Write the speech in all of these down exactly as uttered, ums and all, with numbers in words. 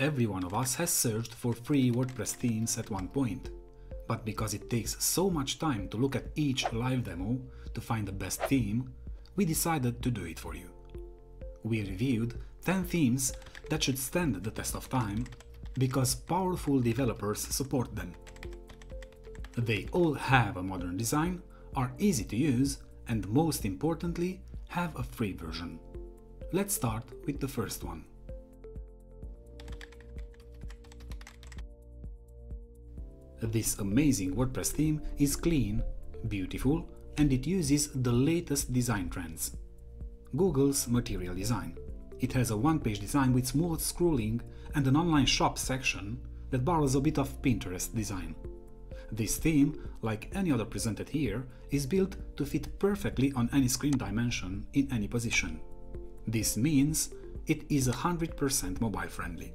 Every one of us has searched for free WordPress themes at one point. But because it takes so much time to look at each live demo to find the best theme, we decided to do it for you. We reviewed ten themes that should stand the test of time, because powerful developers support them. They all have a modern design, are easy to use, and most importantly, have a free version. Let's start with the first one. This amazing WordPress theme is clean, beautiful, and it uses the latest design trends. Google's Material Design. It has a one-page design with smooth scrolling and an online shop section that borrows a bit of Pinterest design. This theme, like any other presented here, is built to fit perfectly on any screen dimension in any position. This means it is one hundred percent mobile-friendly.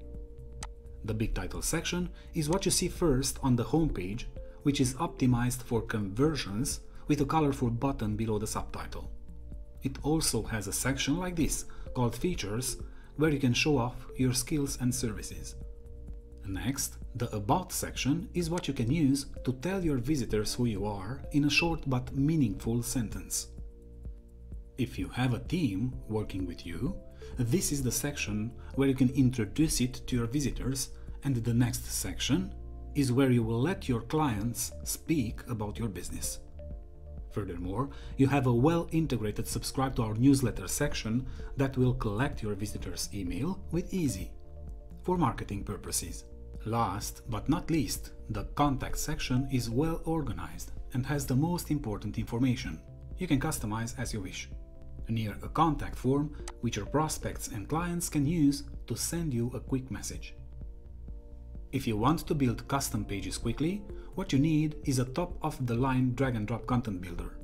The big title section is what you see first on the homepage, which is optimized for conversions with a colorful button below the subtitle. It also has a section like this, called Features, where you can show off your skills and services. Next, the About section is what you can use to tell your visitors who you are in a short but meaningful sentence. If you have a team working with you, this is the section where you can introduce it to your visitors, and the next section is where you will let your clients speak about your business. Furthermore, you have a well-integrated Subscribe to Our Newsletter section that will collect your visitors' email with easy, for marketing purposes. Last but not least, the Contact section is well organized and has the most important information. You can customize as you wish. Near a contact form, which your prospects and clients can use to send you a quick message. If you want to build custom pages quickly, what you need is a top-of-the-line drag-and-drop content builder.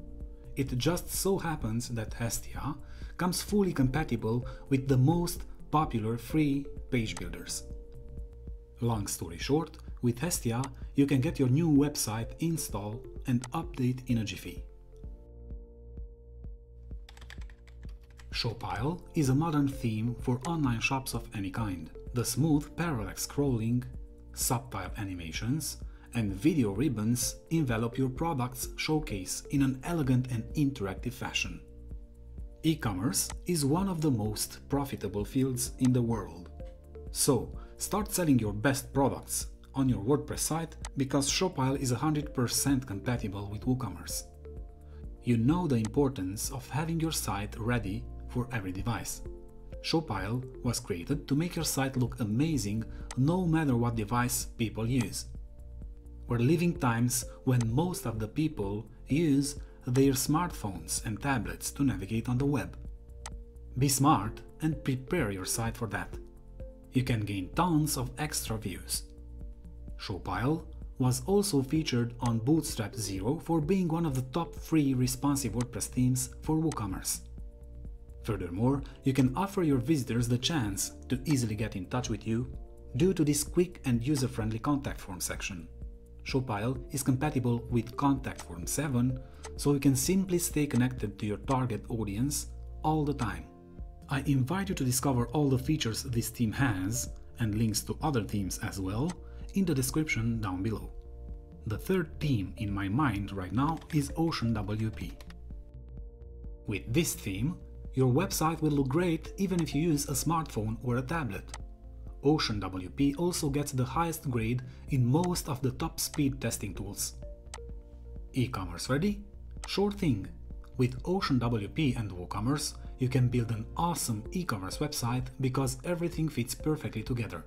It just so happens that Hestia comes fully compatible with the most popular free page builders. Long story short, with Hestia, you can get your new website installed and update in a jiffy. ShopIsle is a modern theme for online shops of any kind. The smooth parallax scrolling, subtile animations, and video ribbons envelop your product's showcase in an elegant and interactive fashion. E-commerce is one of the most profitable fields in the world. So, start selling your best products on your WordPress site, because ShopIsle is one hundred percent compatible with WooCommerce. You know the importance of having your site ready for every device. ShopIsle was created to make your site look amazing no matter what device people use. We're living times when most of the people use their smartphones and tablets to navigate on the web. Be smart and prepare your site for that. You can gain tons of extra views. ShopIsle was also featured on Bootstrap Zero for being one of the top free responsive WordPress themes for WooCommerce. Furthermore, you can offer your visitors the chance to easily get in touch with you due to this quick and user-friendly Contact Form section. ShopIsle is compatible with Contact Form seven, so you can simply stay connected to your target audience all the time. I invite you to discover all the features this theme has, and links to other themes as well, in the description down below. The third theme in my mind right now is Ocean W P. With this theme, your website will look great even if you use a smartphone or a tablet. Ocean W P also gets the highest grade in most of the top speed testing tools. E-commerce ready? Sure thing! With Ocean W P and WooCommerce, you can build an awesome e-commerce website because everything fits perfectly together.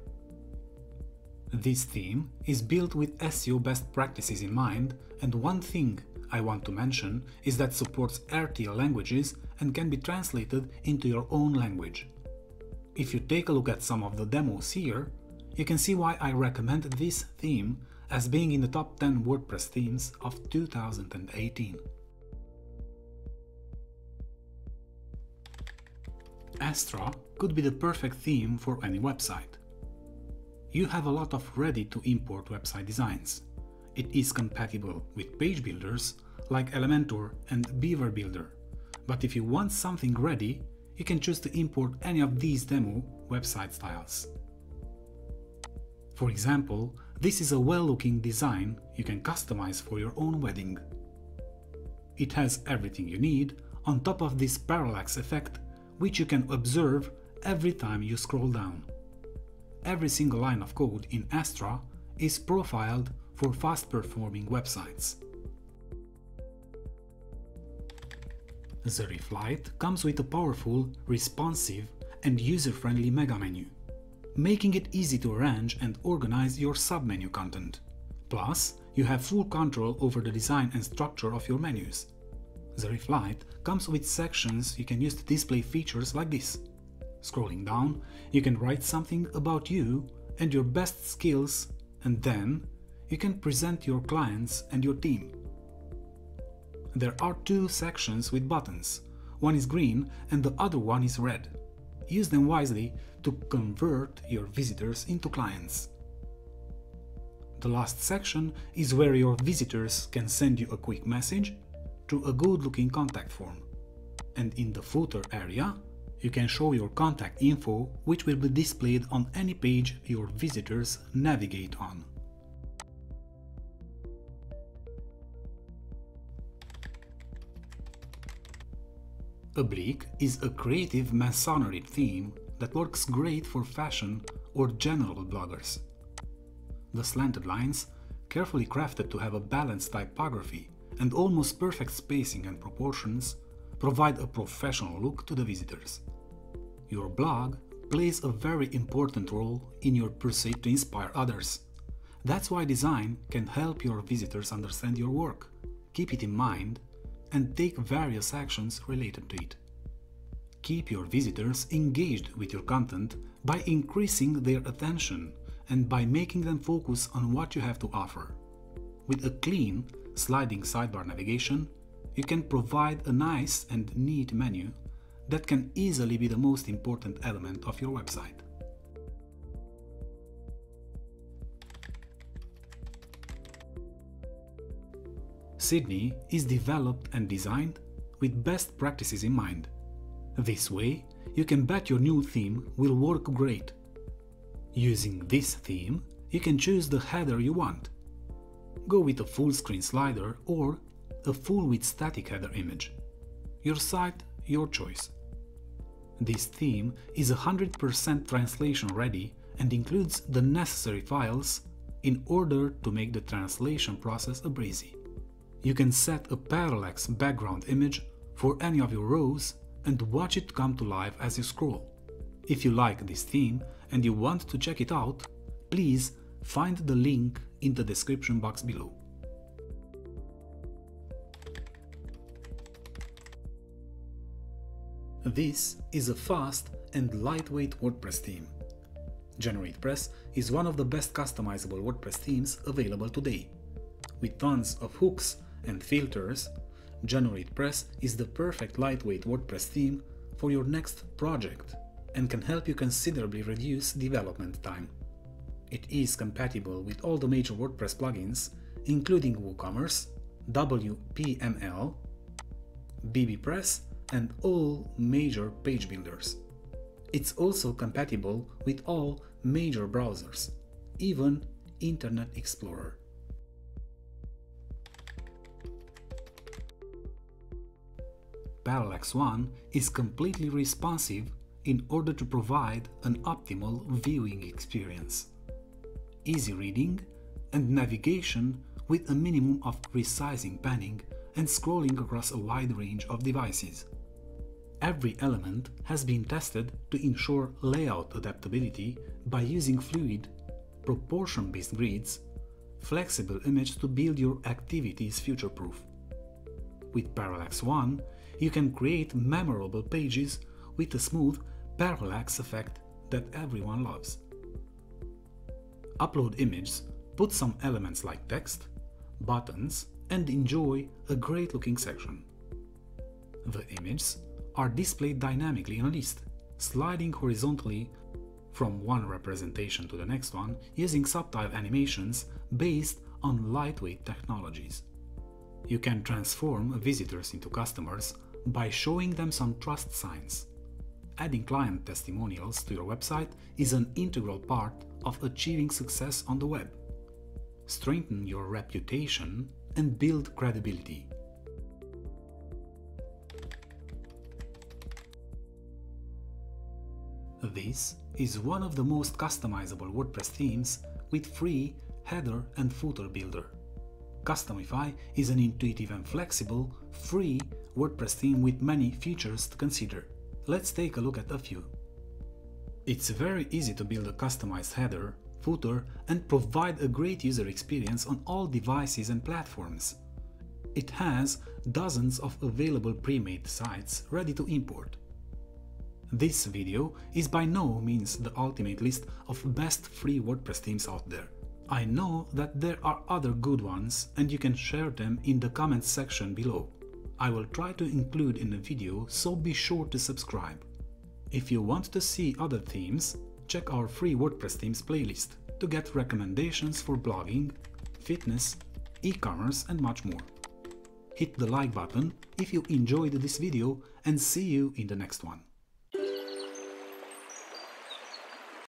This theme is built with S E O best practices in mind, and one thing I want to mention is that supports R T L languages and can be translated into your own language. If you take a look at some of the demos here, you can see why I recommend this theme as being in the top ten WordPress themes of two thousand eighteen. Astra could be the perfect theme for any website. You have a lot of ready-to-import website designs. It is compatible with page builders like Elementor and Beaver Builder, but if you want something ready, you can choose to import any of these demo website styles. For example, this is a well-looking design you can customize for your own wedding. It has everything you need, on top of this parallax effect, which you can observe every time you scroll down. Every single line of code in Astra is profiled for fast-performing websites. Zerif Lite comes with a powerful, responsive and user-friendly mega menu, making it easy to arrange and organize your submenu content. Plus, you have full control over the design and structure of your menus. Zerif Lite comes with sections you can use to display features like this. Scrolling down, you can write something about you and your best skills, and then you can present your clients and your team. There are two sections with buttons. One is green and the other one is red. Use them wisely to convert your visitors into clients. The last section is where your visitors can send you a quick message through a good-looking contact form. And in the footer area, you can show your contact info, which will be displayed on any page your visitors navigate on. Oblique is a creative masonry theme that works great for fashion or general bloggers. The slanted lines, carefully crafted to have a balanced typography and almost perfect spacing and proportions, provide a professional look to the visitors. Your blog plays a very important role in your pursuit to inspire others. That's why design can help your visitors understand your work, keep it in mind, and take various actions related to it. Keep your visitors engaged with your content by increasing their attention and by making them focus on what you have to offer. With a clean, sliding sidebar navigation, you can provide a nice and neat menu that can easily be the most important element of your website. Sydney is developed and designed with best practices in mind. This way, you can bet your new theme will work great. Using this theme, you can choose the header you want. Go with a full screen slider or a full with static header image. Your site, your choice. This theme is one hundred percent translation ready and includes the necessary files in order to make the translation process a breezy. You can set a parallax background image for any of your rows and watch it come to life as you scroll. If you like this theme and you want to check it out, please find the link in the description box below. This is a fast and lightweight WordPress theme. GeneratePress is one of the best customizable WordPress themes available today. With tons of hooks and filters, GeneratePress is the perfect lightweight WordPress theme for your next project and can help you considerably reduce development time. It is compatible with all the major WordPress plugins, including WooCommerce, W P M L, BBPress, and all major page builders. It's also compatible with all major browsers, even Internet Explorer. Parallax One is completely responsive in order to provide an optimal viewing experience. Easy reading and navigation with a minimum of resizing, panning and scrolling across a wide range of devices. Every element has been tested to ensure layout adaptability by using fluid, proportion-based grids, flexible images to build your activities future-proof. With Parallax One, you can create memorable pages with a smooth parallax effect that everyone loves. Upload images, put some elements like text, buttons, and enjoy a great-looking section. The images are displayed dynamically in a list, sliding horizontally from one representation to the next one using subtle animations based on lightweight technologies. You can transform visitors into customers by showing them some trust signs. Adding client testimonials to your website is an integral part of achieving success on the web. Strengthen your reputation and build credibility. This is one of the most customizable WordPress themes with free header and footer builder. Customify is an intuitive and flexible, free WordPress theme with many features to consider. Let's take a look at a few. It's very easy to build a customized header, footer, and provide a great user experience on all devices and platforms. It has dozens of available pre-made sites ready to import. This video is by no means the ultimate list of best free WordPress themes out there. I know that there are other good ones and you can share them in the comments section below. I will try to include in the video, so be sure to subscribe. If you want to see other themes, check our free WordPress themes playlist to get recommendations for blogging, fitness, e-commerce and much more. Hit the like button if you enjoyed this video and see you in the next one.